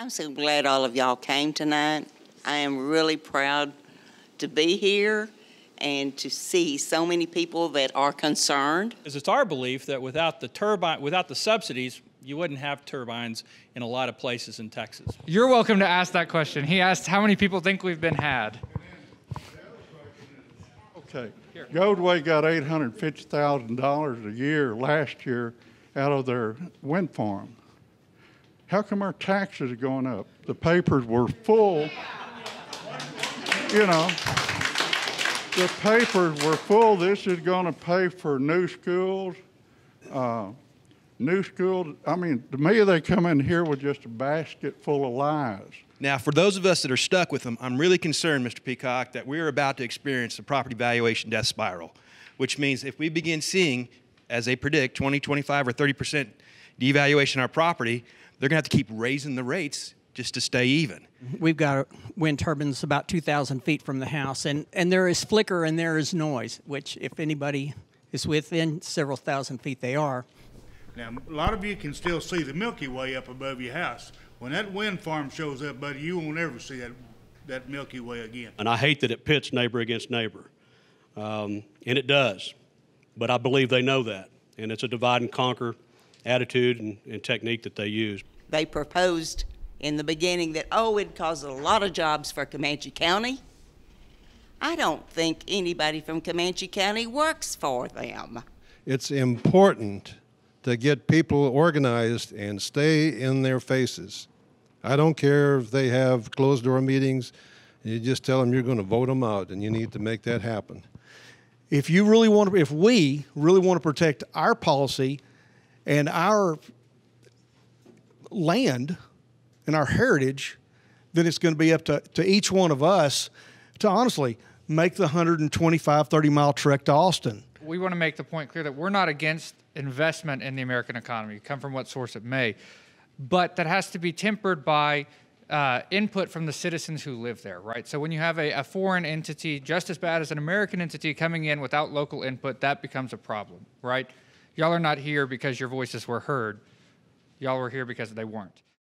I'm so glad all of y'all came tonight. I am really proud to be here and to see so many people that are concerned. Because it's our belief that without the subsidies, you wouldn't have turbines in a lot of places in Texas. You're welcome to ask that question. He asked how many people think we've been had. Okay. Goldway got $850,000 a year last year out of their wind farm. How come our taxes are going up? The papers were full, you know. The papers were full. This is going to pay for new schools. I mean, to me, they come in here with just a basket full of lies. Now, for those of us that are stuck with them, I'm really concerned, Mr. Peacock, that we're about to experience the property valuation death spiral, which means if we begin seeing, as they predict, 20, 25, or 30% devaluation of our property, they're going to have to keep raising the rates just to stay even. We've got wind turbines about 2,000 feet from the house, and there is flicker and there is noise, which if anybody is within several thousand feet, they are. Now, a lot of you can still see the Milky Way up above your house. When that wind farm shows up, buddy, you won't ever see that Milky Way again. And I hate that it pits neighbor against neighbor, and it does. But I believe they know that, and it's a divide and conquer attitude and technique that they use. They proposed in the beginning that, oh, it'd cause a lot of jobs for Comanche County. I don't think anybody from Comanche County works for them. It's important to get people organized and stay in their faces. I don't care if they have closed-door meetings. You just tell them you're going to vote them out, and you need to make that happen. If you really want to, if we really want to protect our policy and our land and our heritage, then it's going to be up to each one of us to honestly make the 125-30-mile trek to Austin. We want to make the point clear that we're not against investment in the American economy, come from what source it may, but that has to be tempered by input from the citizens who live there, right? So when you have a foreign entity just as bad as an American entity coming in without local input, that becomes a problem, right? Y'all are not here because your voices were heard. Y'all were here because they weren't.